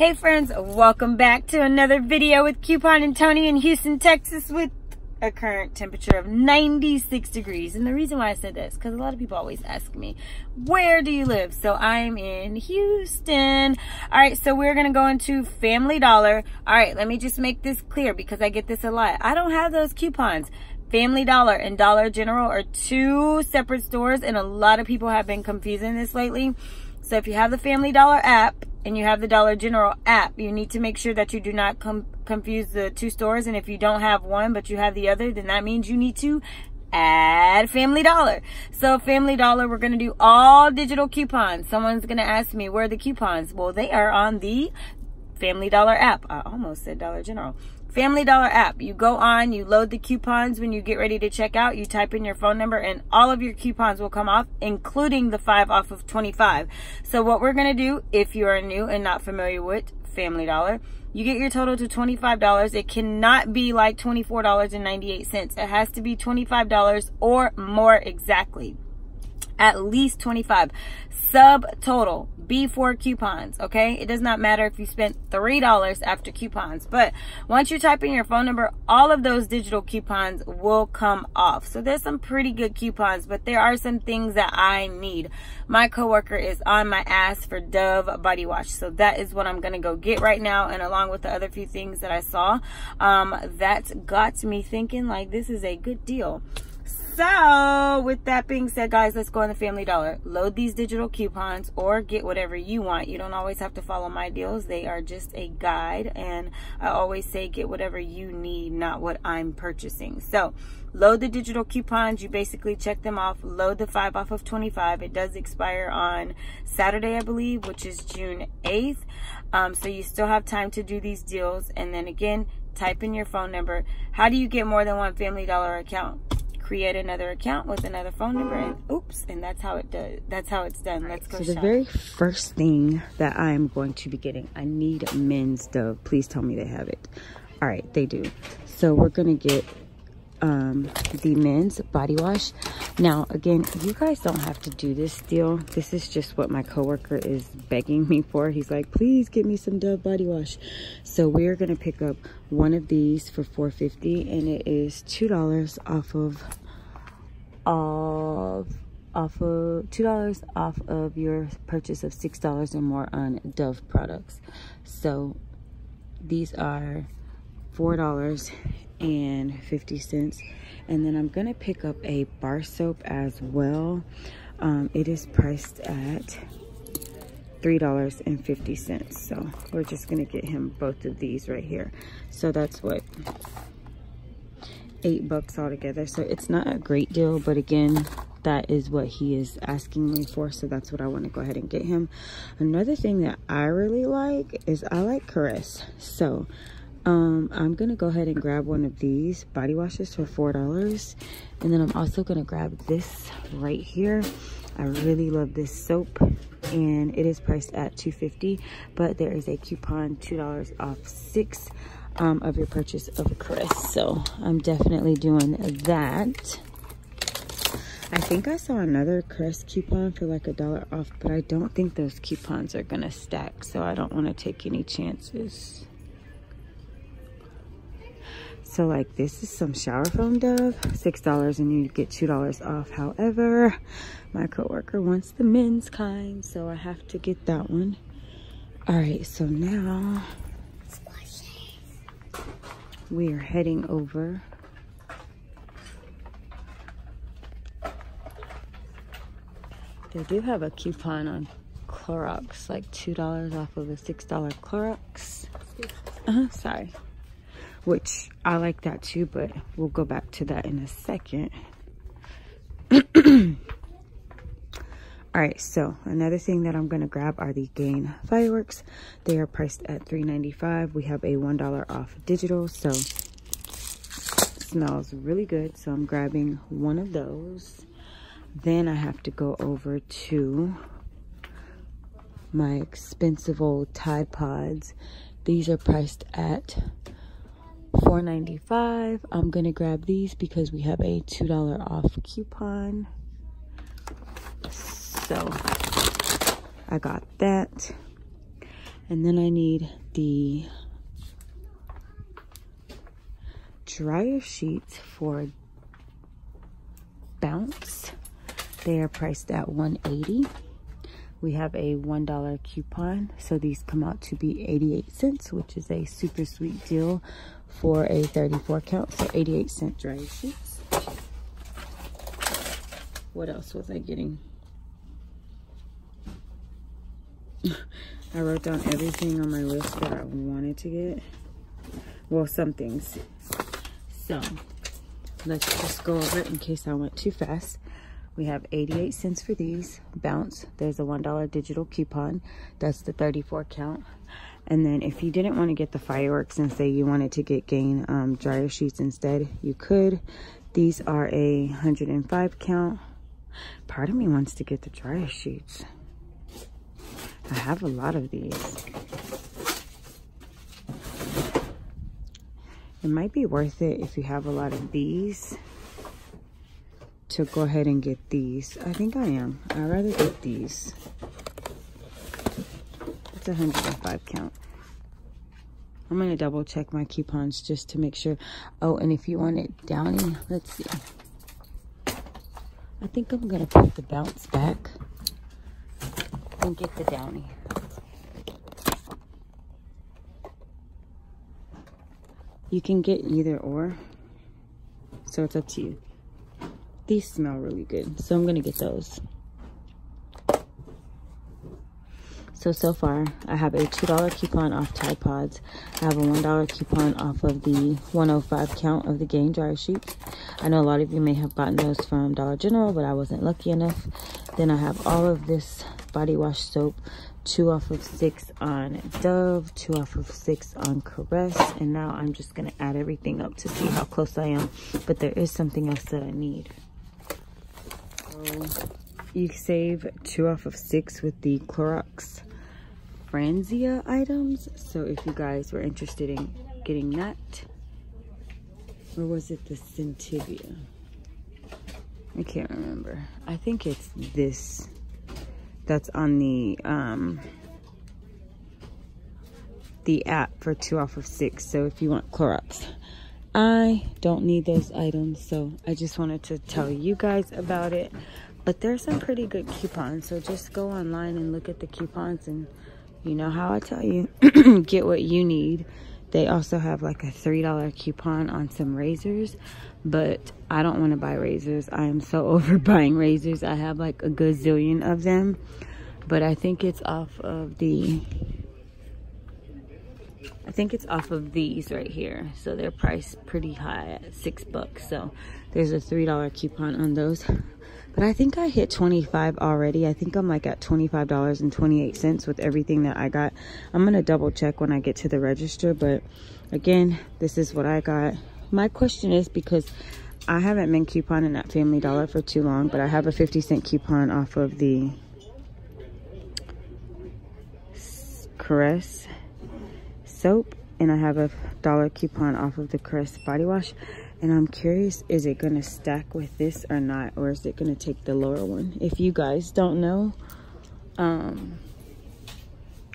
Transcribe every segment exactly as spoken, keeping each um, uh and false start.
Hey friends, welcome back to another video with Coupon and Tony in Houston, Texas with a current temperature of ninety-six degrees. And the reason why I said this, because a lot of people always ask me, where do you live? So I'm in Houston. All right, so we're gonna go into Family Dollar. All right, let me just make this clear because I get this a lot. I don't have those coupons. Family Dollar and Dollar General are two separate stores and a lot of people have been confusing this lately. So if you have the Family Dollar app, and you have the Dollar General app, you need to make sure that you do not com confuse the two stores. And if you don't have one, but you have the other, then that means you need to add Family Dollar. So Family Dollar, we're going to do all digital coupons. Someone's going to ask me, where are the coupons? Well, they are on the Family Dollar app. I almost said Dollar General. Family Dollar app. You go on, you load the coupons. When you get ready to check out, you type in your phone number and all of your coupons will come off, including the five off of twenty-five. So what we're going to do, if you are new and not familiar with Family Dollar, you get your total to twenty-five dollars. It cannot be like twenty-four dollars and ninety-eight cents. It has to be twenty-five dollars or more exactly. At least twenty-five. Subtotal before coupons, okay? It does not matter if you spent three dollars after coupons, but once you type in your phone number, all of those digital coupons will come off. So there's some pretty good coupons, but there are some things that I need. My coworker is on my ass for Dove body wash, so that is what I'm gonna go get right now, and along with the other few things that I saw, um, that got me thinking like this is a good deal. So with that being said, guys, let's go on the Family Dollar. Load these digital coupons or get whatever you want. You don't always have to follow my deals. They are just a guide. And I always say get whatever you need, not what I'm purchasing. So load the digital coupons. You basically check them off. Load the five off of twenty-five. It does expire on Saturday, I believe, which is June eighth. Um, so you still have time to do these deals. And then again, type in your phone number. How do you get more than one Family Dollar account? Create another account with another phone number and oops, and that's how it does. That's how it's done. Let's go. So the shop. Very first thing that I am going to be getting, I need men's Dove. Please tell me they have it. All right, they do. So we're gonna get um, the men's body wash. Now, again, you guys don't have to do this deal. This is just what my coworker is begging me for. He's like, please get me some Dove body wash. So we're gonna pick up one of these for four fifty, and it is two dollars off of. Of, off of two dollars off of your purchase of six dollars or more on Dove products. So these are four dollars and fifty cents. And then I'm gonna pick up a bar soap as well. Um, it is priced at three dollars and fifty cents. So we're just gonna get him both of these right here. So that's what. Eight bucks altogether, so it's not a great deal, but again, that is what he is asking me for, so that's what I want to go ahead and get him. Another thing that I really like is I like Caress, so um I'm gonna go ahead and grab one of these body washes for four dollars, and then I'm also gonna grab this right here. I really love this soap, and it is priced at two fifty, but there is a coupon two dollars off six Um, of your purchase of Caress, so I'm definitely doing that. I think I saw another Caress coupon for like a dollar off, but I don't think those coupons are gonna stack, so I don't want to take any chances. So like this is some shower foam Dove, six dollars, and you get two dollars off. However, my coworker wants the men's kind, so I have to get that one. All right, so now we are heading over . They do have a coupon on Clorox, like two dollars off of a six dollar Clorox, uh-huh, sorry, which I like that too, but we'll go back to that in a second. All right, so another thing that I'm going to grab are the Gain Fireworks. They are priced at three ninety-five. We have a one dollar off digital, so it smells really good. So I'm grabbing one of those. Then I have to go over to my expensive old Tide Pods. These are priced at four ninety-five. I'm going to grab these because we have a two dollar off coupon. So I got that, And then I need the dryer sheets for Bounce. They are priced at one dollar and eighty cents. We have a one dollar coupon, so these come out to be eighty-eight cents, which is a super sweet deal for a thirty-four count, so eighty-eight cent dryer sheets. What else was I getting? I wrote down everything on my list that I wanted to get. Well, some things. So let's just go over it in case I went too fast. We have eighty-eight cents for these. Bounce, there's a one dollar digital coupon. That's the thirty-four count. And then if you didn't want to get the fireworks and say you wanted to get Gain um, dryer sheets instead, you could. These are a one hundred and five count. Part of me wants to get the dryer sheets. I have a lot of these. It might be worth it if you have a lot of these to go ahead and get these. I think I am. I'd rather get these. It's a one hundred and five count. I'm going to double check my coupons just to make sure. Oh, and if you want it Downy, let's see. I think I'm going to put the Bounce back and get the Downy. You can get either or, so it's up to you. These smell really good, so I'm gonna get those. So, so far, I have a two dollar coupon off Tide Pods. I have a one dollar coupon off of the one oh five count of the Gain dryer sheets. I know a lot of you may have gotten those from Dollar General, but I wasn't lucky enough. Then I have all of this body wash soap. Two off of six on Dove, two off of six on Caress. And now I'm just gonna add everything up to see how close I am. But there is something else that I need. So you save two off of six with the Clorox Franzia items. So if you guys were interested in getting that, or was it the Centivia? I can't remember. I think it's this. That's on the um, the app for two off of six. So if you want Clorox, I don't need those items. So I just wanted to tell you guys about it. But there's some pretty good coupons. So just go online and look at the coupons, and you know how I tell you, get what you need. They also have like a three dollar coupon on some razors, but I don't want to buy razors. I am so over buying razors. I have like a gazillion of them, but I think it's off of the, I think it's off of these right here. So they're priced pretty high at six bucks. So there's a three dollar coupon on those, but I think I hit twenty-five already. I think I'm like at twenty-five dollars and twenty-eight cents with everything that I got. I'm going to double check when I get to the register, but again, this is what I got. My question is, because I haven't been couponing at Family Dollar for too long, but I have a fifty cent coupon off of the Caress soap, and I have a dollar coupon off of the Caress body wash. And I'm curious, is it gonna stack with this or not? Or is it gonna take the lower one? If you guys don't know, um,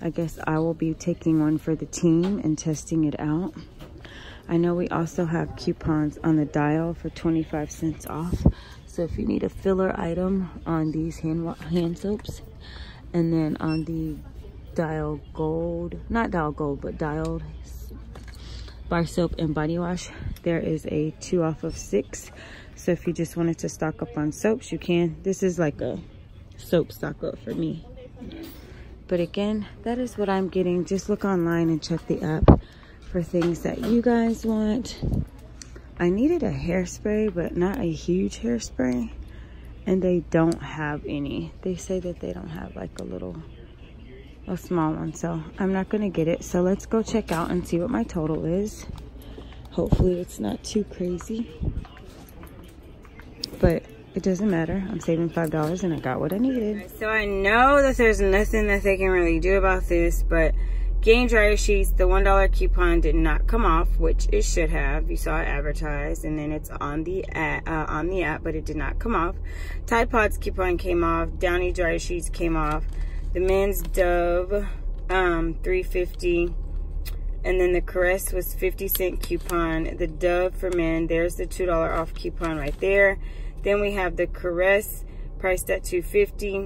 I guess I will be taking one for the team and testing it out. I know we also have coupons on the Dial for twenty-five cents off. So if you need a filler item on these hand, hand soaps, and then on the Dial Gold, not Dial Gold, but Dial bar soap and body wash, there is a two off of six. So if you just wanted to stock up on soaps, you can. This is like a soap stock up for me. But again, that is what I'm getting. Just look online and check the app for things that you guys want. I needed a hairspray, but not a huge hairspray, and they don't have any. They say that they don't have like a little a small one, so I'm not gonna get it. So let's go check out and see what my total is. Hopefully it's not too crazy, but it doesn't matter. I'm saving five dollars and I got what I needed. So I know that there's nothing that they can really do about this, but Gain dryer sheets, the one dollar coupon did not come off, which it should have. You saw it advertised, and then it's on the app, uh, on the app, but it did not come off. Tide Pods coupon came off. Downy dryer sheets came off. The men's Dove um, three fifty. And then the Caress was fifty cent coupon. The Dove for men, there's the two dollar off coupon right there. Then we have the Caress priced at two fifty,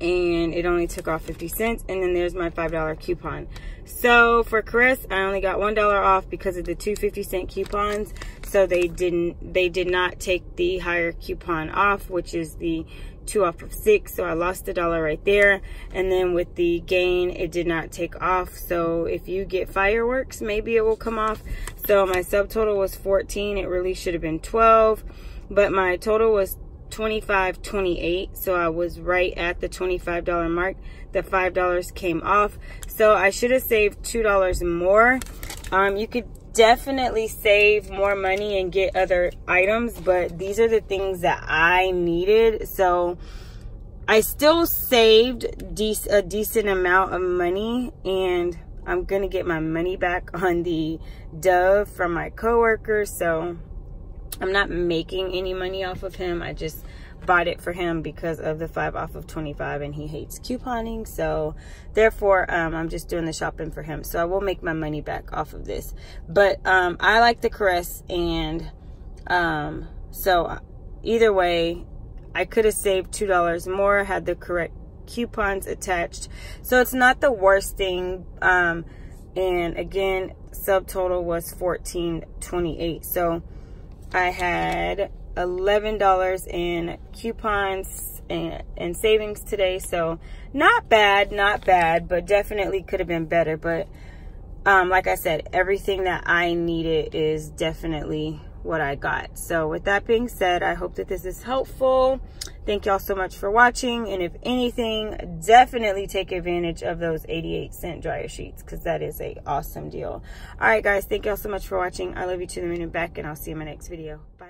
and it only took off fifty cents. And then there's my five dollar coupon. So for Caress, I only got one dollar off because of the two fifty cent coupons. So they didn't, they did not take the higher coupon off, which is the two off of six. So I lost a dollar right there. And then with the Gain, it did not take off. So if you get fireworks, maybe it will come off. So my subtotal was fourteen. It really should have been twelve, but my total was twenty-five twenty-eight, so I was right at the twenty-five dollar mark. The five dollars came off, so I should have saved two dollars more. Um you could definitely save more money and get other items, but these are the things that I needed, so I still saved de a decent amount of money. And I'm gonna get my money back on the Dove from my coworker, so I'm not making any money off of him. I just bought it for him because of the five off of twenty-five, and he hates couponing. So therefore, um, I'm just doing the shopping for him. So I will make my money back off of this. But um, I like the Caress, and um, so either way, I could have saved two dollars more had the correct coupons attached. So it's not the worst thing. Um, and again, subtotal was fourteen twenty-eight. So I had eleven dollars in coupons and, and savings today. So not bad, not bad, but definitely could have been better. But um, like I said, everything that I needed is definitely what I got. So with that being said, I hope that this is helpful. Thank y'all so much for watching. And if anything, definitely take advantage of those eighty-eight cent dryer sheets, because that is a awesome deal. All right, guys, thank y'all so much for watching. I love you to the moon and back, and I'll see you in my next video. Bye.